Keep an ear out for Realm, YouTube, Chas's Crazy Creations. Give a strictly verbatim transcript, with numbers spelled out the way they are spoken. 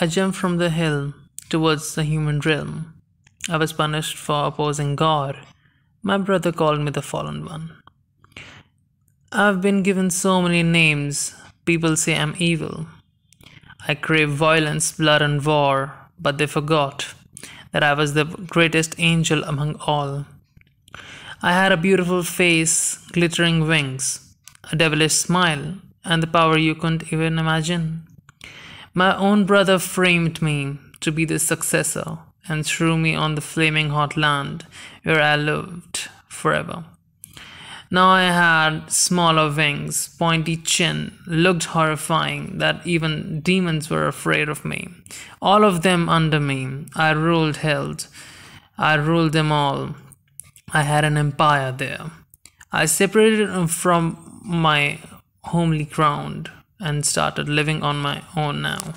I jumped from the hill towards the human realm. I was punished for opposing God. My brother called me the fallen one. I've been given so many names. People say I'm evil. I crave violence, blood and war, but they forgot that I was the greatest angel among all. I had a beautiful face, glittering wings, a devilish smile, and the power you couldn't even imagine. My own brother framed me to be the successor and threw me on the flaming hot land where I lived forever. Now I had smaller wings, pointy chin, looked horrifying that even demons were afraid of me. All of them under me, I ruled hell. I ruled them all. I had an empire there. I separated from my homely ground and started living on my own now.